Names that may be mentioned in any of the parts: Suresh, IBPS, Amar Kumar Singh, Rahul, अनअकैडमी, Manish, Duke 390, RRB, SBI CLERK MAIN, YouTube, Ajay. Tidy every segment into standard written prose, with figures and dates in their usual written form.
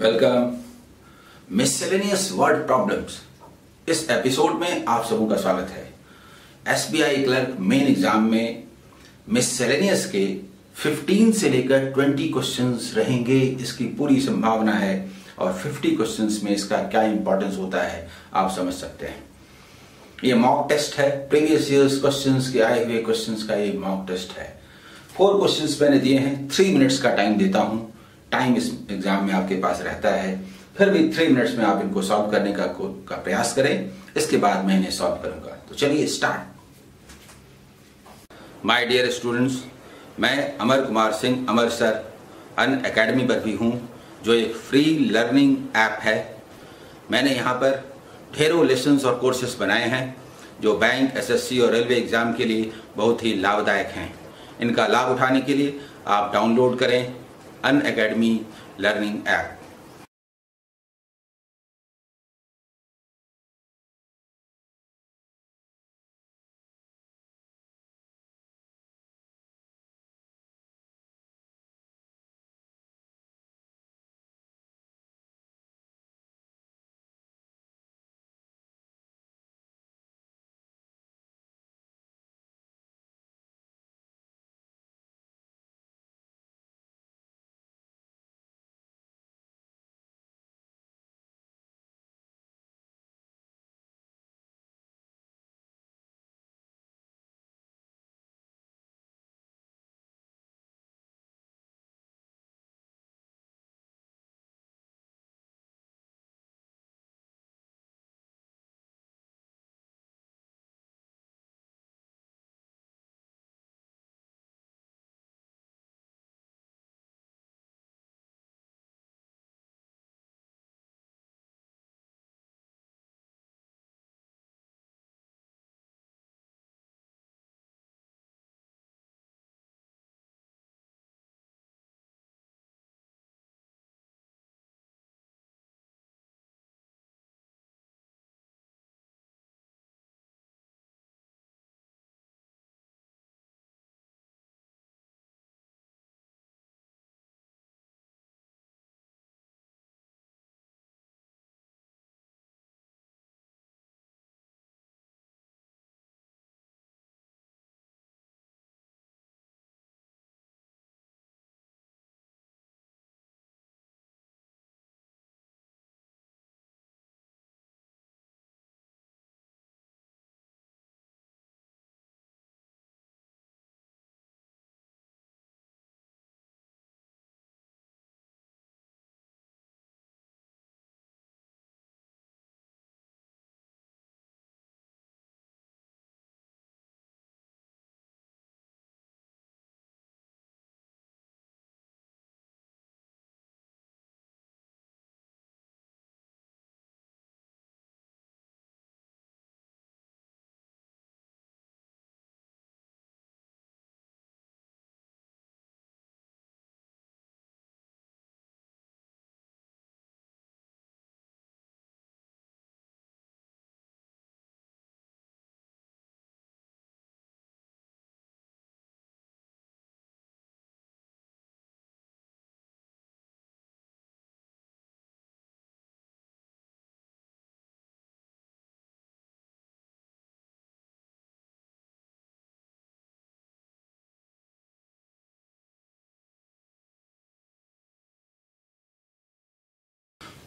Welcome miscellaneous word problems. इस episode में आप सबों का स्वागत है। एसबीआई क्लर्क मेन एग्जाम में मिसलेनियस के 15 से लेकर 20 क्वेश्चंस रहेंगे, इसकी पूरी संभावना है। और 50 क्वेश्चंस में इसका क्या इंपॉर्टेंस होता है आप समझ सकते हैं। ये मॉक टेस्ट है, प्रीवियस ईयर्स क्वेश्चंस के आए हुए क्वेश्चंस का ये मॉक टेस्ट है। 4 क्वेश्चंस मैंने दिए हैं, 3 मिनट्स का टाइम देता हूं। टाइम इस एग्जाम में आपके पास रहता है, फिर भी 3 मिनट्स में आप इनको सॉल्व करने का प्रयास करें। इसके बाद मैं इन्हें सॉल्व करूंगा। तो चलिए स्टार्ट। माय डियर स्टूडेंट्स, मैं अमर कुमार सिंह अमर सर अनअकैडमी पर भी हूं, जो एक फ्री लर्निंग ऐप है। मैंने यहाँ पर ढेरों लेसन्स और कोर्सेस बनाए हैं जो बैंक, एसएससी और रेलवे एग्जाम के लिए बहुत ही लाभदायक हैं। इनका लाभ उठाने के लिए आप डाउनलोड करें अनअकैडमी learning app.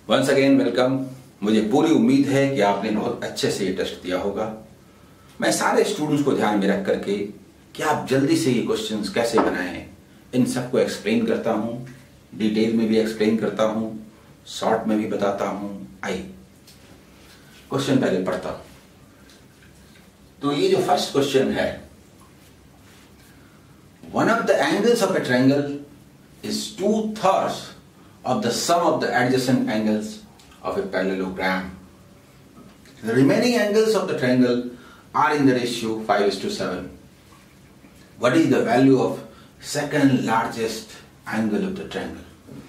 Once again welcome. मुझे पूरी उम्मीद है कि आपने बहुत अच्छे से ये टेस्ट दिया होगा। मैं सारे स्टूडेंट्स को ध्यान में रख करके कि आप जल्दी से ये क्वेश्चंस कैसे बनाएं, इन सबको एक्सप्लेन करता हूँ, डिटेल में भी एक्सप्लेन करता हूँ, शॉर्ट में भी बताता हूँ। आइए क्वेश्चन पहले पढ़ता हूँ। तो ये जो फर्स्ट क्वेश्चन है, one of the angles of a triangle is 2/3 of the sum of the adjacent angles of a parallelogram. The remaining angles of the triangle are in the ratio 5:7. What is the value of second largest angle of the triangle?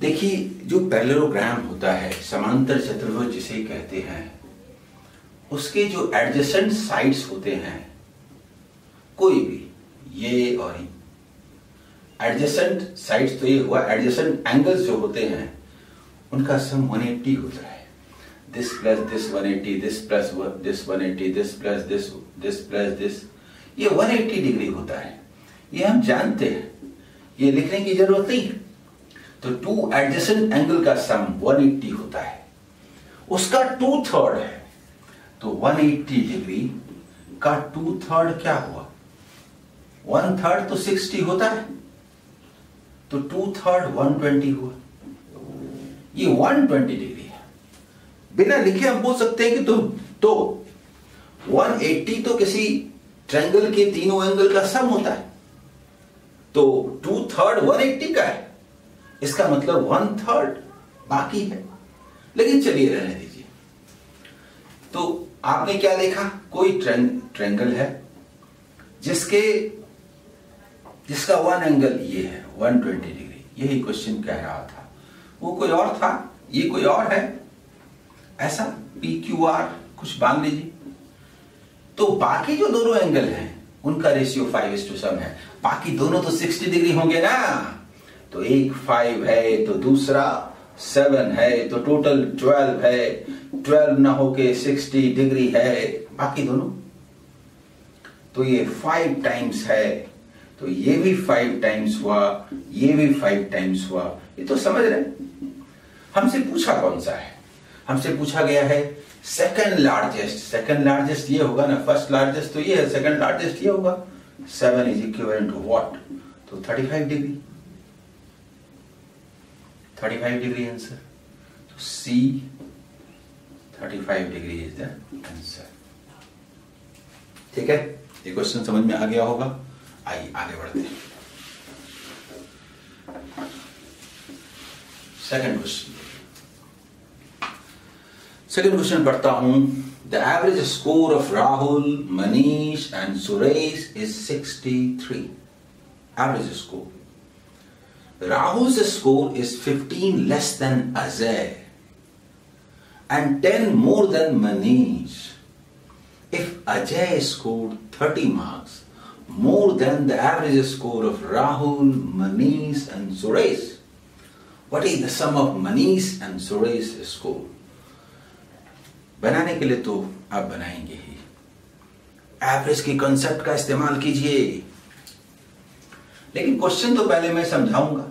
देखिए, जो parallelogram होता है, समांतर चतुर्भुज जिसे कहते हैं, उसके जो एडजेसेंट साइड्स होते हैं, कोई भी ये और एडजेसेंट साइड्स तो ये हुआ, एडजेसेंट एंगल्स जो होते हैं उनका सम 180 होता है। This plus this 180, this plus this 180, this plus this, this plus this, ये 180 डिग्री होता है। ये हम जानते हैं, ये लिखने की जरूरत नहीं। तो टू एडजेसेंट एंगल का सम 180 होता है, उसका 2/3 है, तो 180 डिग्री का 2/3 क्या हुआ? 1/3 तो 60 होता है, तो 2/3 120 हुआ। ये 120 डिग्री है। बिना लिखे हम बोल सकते हैं कि तो 180 तो किसी ट्रायंगल के तीनों एंगल का सम होता है, तो 2/3 180 का है, इसका मतलब 1/3 बाकी है। लेकिन चलिए रहने दीजिए। तो आपने क्या देखा, कोई ट्रायंगल है जिसका वन एंगल ये है 120 डिग्री, यही क्वेश्चन कह रहा था। वो कोई और था, ये कोई और है, ऐसा PQR कुछ बांध लीजिए। तो बाकी जो दोनों एंगल हैं उनका रेशियो 5:7 है। बाकी दोनों तो 60 डिग्री होंगे ना, तो एक 5 है तो दूसरा 7 है, तो टोटल 12 है। 12 ना होके 60 डिग्री है बाकी दोनों, तो ये 5 टाइम्स है, तो ये भी 5 टाइम्स हुआ, ये भी 5 टाइम्स हुआ। ये तो समझ रहे हैं। हमसे पूछा कौन सा है? हमसे पूछा गया है सेकंड लार्जेस्ट। सेकंड लार्जेस्ट ये होगा ना, फर्स्ट लार्जेस्ट तो ये है, सेकंड लार्जेस्ट ये होगा। 7 इज इक्विवेलेंट टू व्हाट? तो 35 डिग्री, 35 डिग्री आंसर। तो C 35 degree is the answer. ठीक है, ये क्वेश्चन समझ में आ गया होगा। आइए आगे बढ़ते हैं। सेकंड क्वेश्चन पढ़ता हूं। The average score of Rahul, Manish and Suresh is 63। Average score, Rahul's score is 15 less than Ajay and 10 more than Manish. If Ajay scored 30 marks more than the average score of Rahul, Manish and Suresh, what is the sum of Manish and Suresh's score? बनाने के लिए तो आप बनाएंगे ही। Average के concept का इस्तेमाल कीजिए, लेकिन क्वेश्चन तो पहले मैं समझाऊंगा।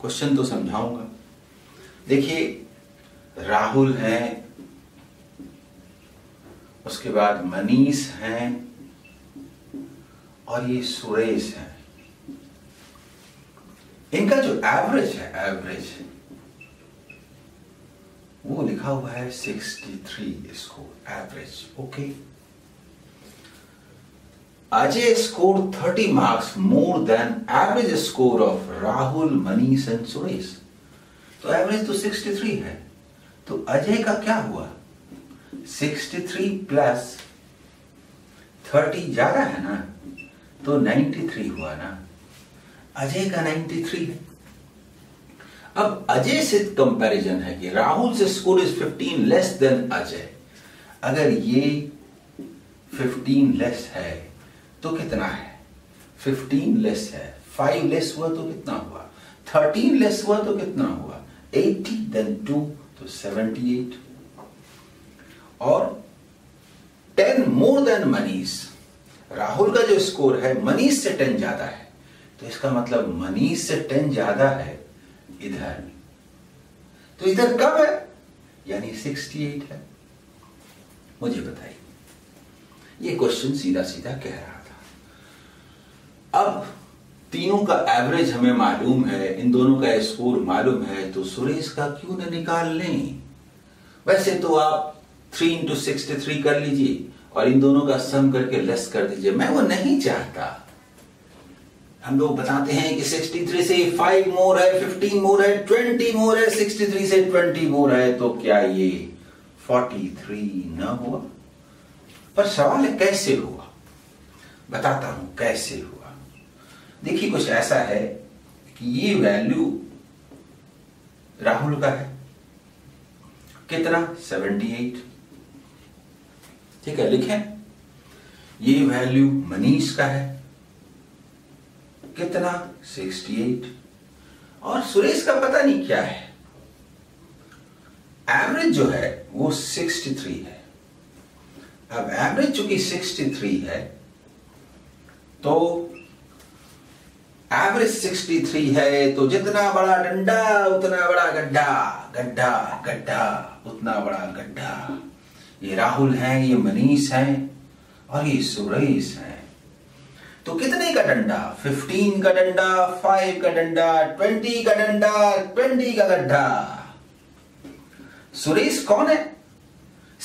क्वेश्चन तो समझाऊंगा। देखिए, राहुल है, उसके बाद मनीष हैं और ये सुरेश हैं। इनका जो एवरेज है, एवरेज वो लिखा हुआ है 63 score average. Okay, Ajay score 30 marks more than average score of Rahul, Manish and Suresh. तो एवरेज तो 63 है, तो अजय का क्या हुआ? 63 प्लस 30 जा रहा है ना, तो 93 हुआ ना। अजय का 93 है। अब अजय से कंपैरिजन है कि राहुल से score is 15 less than Ajay. अगर ये 15 लेस है तो कितना है? 15 लेस है, 5 लेस हुआ तो कितना हुआ? 13 लेस हुआ तो कितना हुआ? 80 देन 2 तो 78। और 10 मोर देन मनीष, राहुल का जो स्कोर है मनीष से 10 ज्यादा है, तो इसका मतलब मनीष से 10 ज्यादा है इधर, तो इधर कम है, यानी 68 है। मुझे बताइए, ये क्वेश्चन सीधा सीधा कह रहा था। अब तीनों का एवरेज हमें मालूम है, इन दोनों का स्कोर मालूम है, तो सुरेश का क्यों ना निकाल लें? वैसे तो आप 3 into 63 कर लीजिए और इन दोनों का सम करके लेस कर दीजिए। मैं वो नहीं चाहता। हम लोग बताते हैं कि 63 से 5 मोर है, 15 मोर है, 20 मोर है, 63 से 20 मोर है, तो क्या ये 43 ना हुआ? पर सवाल है कैसे हुआ, बताता हूं कैसे हुआ। देखिए, कुछ ऐसा है कि ये वैल्यू राहुल का है, कितना? 78। ठीक है, लिखें। ये वैल्यू मनीष का है, कितना 68 और सुरेश का पता नहीं क्या है, एवरेज जो है वो 63 है। अब एवरेज चूंकि 63 है तो एवरेज 63 है तो जितना बड़ा डंडा उतना बड़ा गड्ढा, गड्ढा गड्ढा उतना बड़ा गड्ढा। ये राहुल हैं, ये मनीष हैं और ये सुरेश हैं। तो कितने का डंडा? 15 का डंडा, 5 का डंडा, 20 का डंडा, 20 का गड्ढा। सुरेश कौन है?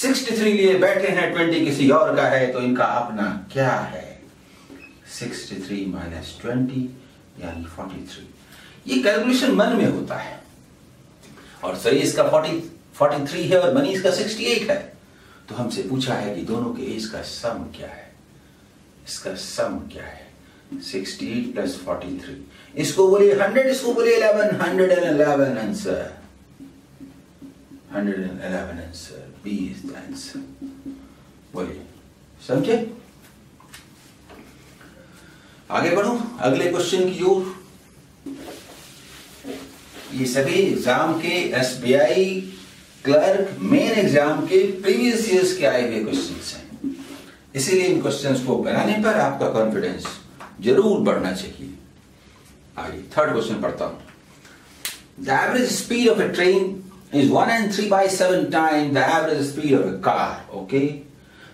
63 लिए बैठे हैं, 20 किसी और का है, तो इनका अपना क्या है? 63 माइनस 20 यानी 43। ये कैलकुलेशन मन में होता है। और सुरेश का 43 है और मनीष का 68 है। तो हमसे पूछा है कि दोनों के इसका सम क्या है, इसका सम क्या है? 68 प्लस 43, इसको बोलिए 100, इसको बोलिए 11, 111 answer, 111 answer, B is the answer. बोलिए समझे? आगे बढ़ो अगले क्वेश्चन की ओर। ये सभी एग्जाम के एसबीआई क्लर्क मेन एग्जाम के प्रीवियस ईयर्स के आए हुए क्वेश्चंस हैं, इसीलिए इन क्वेश्चंस को बनाने पर आपका कॉन्फिडेंस जरूर बढ़ना चाहिए। आगे थर्ड क्वेश्चन पढ़ता हूं। The average speed of a train is 1.37 time the average speed of a car. Okay,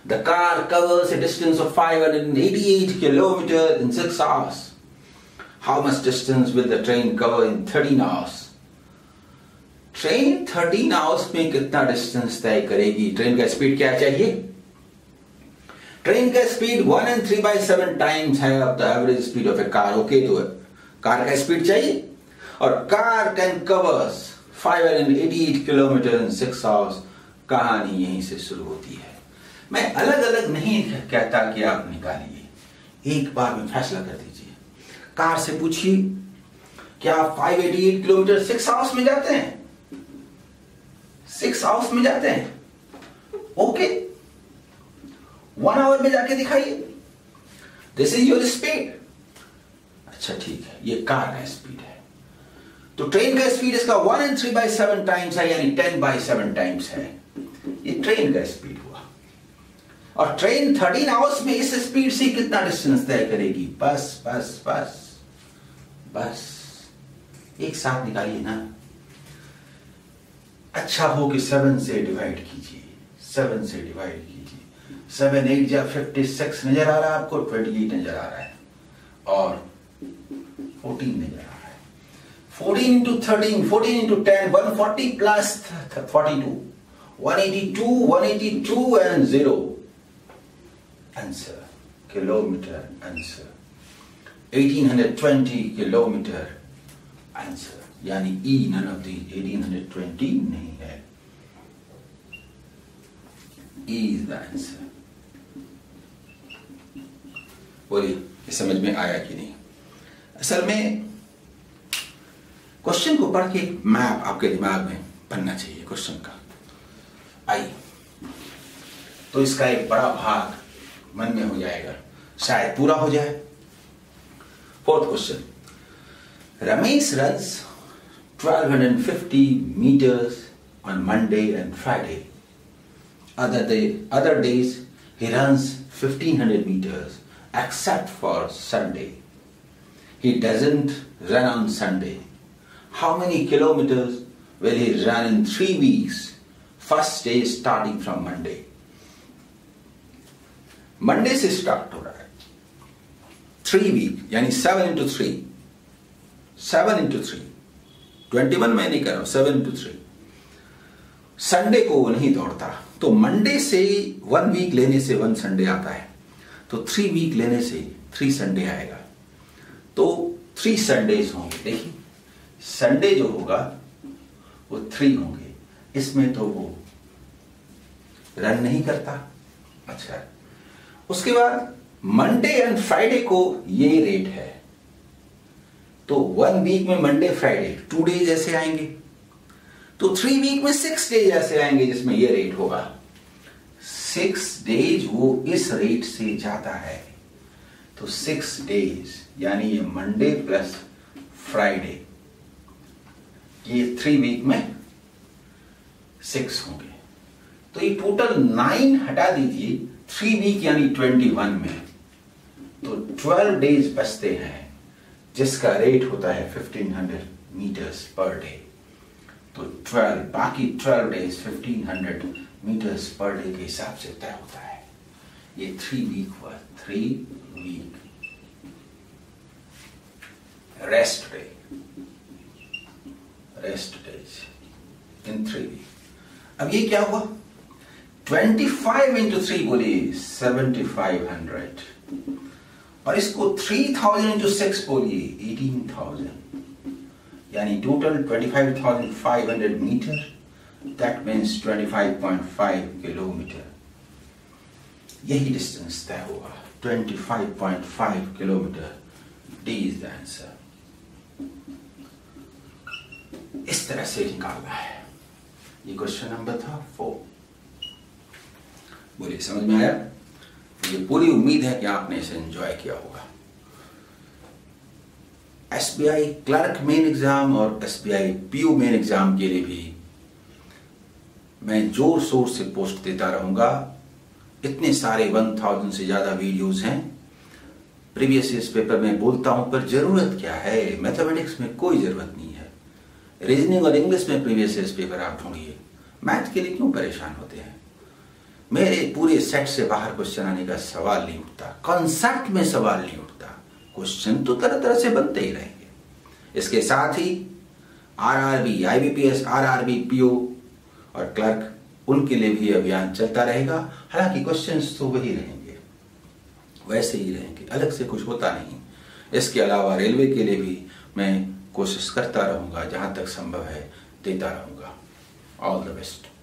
the car covers a distance of 588 kilometre in 6 hours. How much distance will the train cover in 13 hours? Train 13 hours में कितना distance तय करेगी? Train का speed क्या चाहिए? Train का speed 1.37 times है of the average speed of a car. Okay, तो कार का स्पीड चाहिए और car can covers 588 kilometre in 6 hours. कहानी यहीं से शुरू होती है। मैं अलग अलग नहीं कहता कि आप निकालिए, एक बार में फैसला कर दीजिए। कार से पूछिए क्या 588 किलोमीटर 6 आवर्स में जाते हैं? 6 आवर्स में जाते हैं। ओके, 1 आवर में जाके दिखाइए, दिस इज योर स्पीड। अच्छा ठीक है, ये कार का स्पीड है। तो ट्रेन का स्पीड इसका 1.37 टाइम्स है यानी 10/7 टाइम्स है। ये ट्रेन का स्पीड हुआ। और ट्रेन 13 आवर्स में इस स्पीड से कितना डिस्टेंस तय करेगी? बस बस बस बस एक साथ निकालिए ना। अच्छा हो कि 7 से डिवाइड कीजिए, 7 से डिवाइड कीजिए, 7 8 56 नजर आ रहा है आपको, 28 नजर आ रहा है और 14 नजर आ रहा है। 14 into 13, 14 into 10, 140 plus 42, 182, 182 and 0 answer, kilometre answer, 1820 kilometre answer. यानी ई नन ऑफ दी 1820 नहीं है, ई इज द आंसर। बोलिए समझ में आया कि नहीं? असल में क्वेश्चन को पढ़ के मैप आपके दिमाग में बनना चाहिए क्वेश्चन का। आई तो इसका एक बड़ा भाग मन में हो जाएगा, शायद पूरा हो जाए। Fourth question. Ramesh runs 1250 meters on Monday and Friday. Other days he runs 1500 meters except for Sunday. He doesn't run on Sunday. How many kilometers will he run in 3 weeks? First day starting from Monday. Monday से start हो रहा है। 3 week यानी 7 into 3, 7 into 3, 21 मैं नहीं कर रहा हूं, 7 into 3। संडे को वो नहीं दौड़ता, तो मंडे से 1 वीक लेने से 1 संडे आता है, तो 3 वीक लेने से 3 संडे आएगा, तो 3 संडेज होंगे। देखिए संडे जो होगा वो 3 होंगे, इसमें तो वो रन नहीं करता। अच्छा, उसके बाद मंडे एंड फ्राइडे को ये रेट है, तो 1 वीक में मंडे फ्राइडे 2 डेज ऐसे आएंगे, तो 3 वीक में 6 डेज ऐसे आएंगे जिसमें ये रेट होगा। 6 डेज वो इस रेट से जाता है, तो 6 days यानी ये मंडे प्लस फ्राइडे ये 3 वीक में 6 होंगे। तो ये टोटल 9 हटा दीजिए 3 वीक यानी 21 में, तो 12 days बचते हैं जिसका रेट होता है 1500 meters पर डे। तो 12 बाकी 12 days 1500 meters पर डे के हिसाब से तय होता है। ये 3 वीक हुआ 3 week rest day, rest days in 3 week. अब ये क्या हुआ 25 into 3 बोले 7500 और इसको 3000 into 6 बोलिए 18000 यानी total 25500 metre, that means 25.5 kilometre. यही डिस्टेंस तय होगा 25.5 kilometre, D is the answer. इस तरह से निकालना है। ये क्वेश्चन नंबर था 4। बोलिए समझ में आया? ये पूरी उम्मीद है कि आपने इसे एंजॉय किया होगा। SBI क्लर्क मेन एग्जाम और SBI PU मेन एग्जाम के लिए भी मैं जोर शोर से पोस्ट देता रहूंगा। इतने सारे 1000 से ज्यादा वीडियोस हैं। प्रीवियस इस पेपर में बोलता हूं पर जरूरत क्या है, मैथमेटिक्स में कोई जरूरत नहीं है। रीजनिंग और इंग्लिश में प्रीवियस इस पेपर आप ढूंढिए, मैथ के लिए क्यों परेशान होते हैं। मेरे पूरे सेट से बाहर क्वेश्चन आने का सवाल नहीं उठता, कॉन्सेप्ट में सवाल नहीं उठता, क्वेश्चन तो तरह तरह से बनते ही रहेंगे। इसके साथ ही RRB, IBPS, RRB, PO और क्लर्क उनके लिए भी अभियान चलता रहेगा। हालांकि क्वेश्चंस तो वही रहेंगे, वैसे ही रहेंगे, अलग से कुछ होता नहीं। इसके अलावा रेलवे के लिए भी मैं कोशिश करता रहूंगा, जहां तक संभव है देता रहूंगा। All the best.